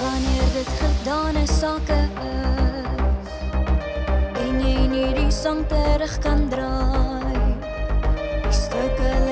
Wanneer dit gedaan is, sake is, en jy nie die sangperrig kan draai, die stukke